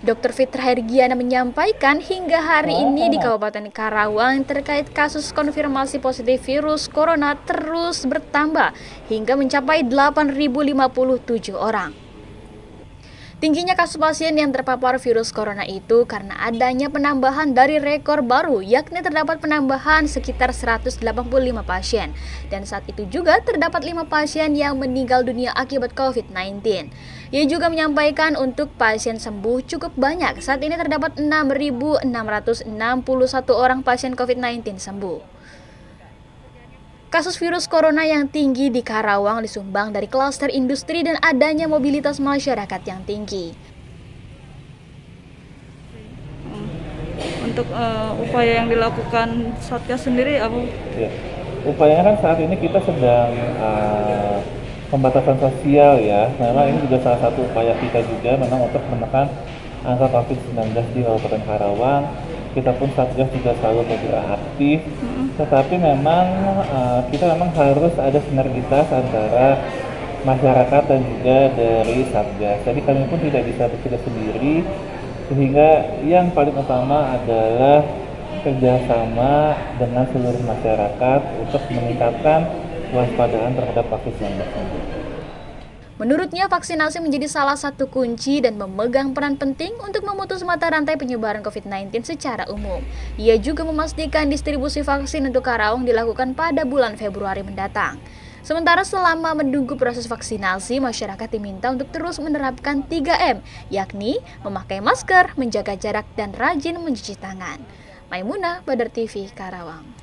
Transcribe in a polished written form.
Dr. Fitra Hergiana menyampaikan hingga hari ini di Kabupaten Karawang terkait kasus konfirmasi positif virus corona terus bertambah hingga mencapai 8.057 orang. Tingginya kasus pasien yang terpapar virus corona itu karena adanya penambahan dari rekor baru, yakni terdapat penambahan sekitar 185 pasien. Dan saat itu juga terdapat 5 pasien yang meninggal dunia akibat COVID-19. Ia juga menyampaikan untuk pasien sembuh cukup banyak. Saat ini terdapat 6.661 orang pasien COVID-19 sembuh. Kasus virus corona yang tinggi di Karawang disumbang dari klaster industri dan adanya mobilitas masyarakat yang tinggi. Untuk upaya yang dilakukan Satgas sendiri, Abu? Ya. Upayanya kan saat ini kita sedang pembatasan sosial ya. Memang ini juga salah satu upaya kita juga memang untuk menekan angka COVID-19 di Kabupaten Karawang. Kita pun Satgas juga selalu bergerak aktif, tetapi memang kita memang harus ada sinergitas antara masyarakat dan juga dari Satgas. Jadi kami pun tidak bisa bekerja sendiri, sehingga yang paling utama adalah kerjasama dengan seluruh masyarakat untuk meningkatkan kewaspadaan terhadap COVID-19. Menurutnya, vaksinasi menjadi salah satu kunci dan memegang peran penting untuk memutus mata rantai penyebaran COVID-19 secara umum. Ia juga memastikan distribusi vaksin untuk Karawang dilakukan pada bulan Februari mendatang. Sementara selama menunggu proses vaksinasi, masyarakat diminta untuk terus menerapkan 3M, yakni memakai masker, menjaga jarak, dan rajin mencuci tangan. Maimuna, Badar TV Karawang.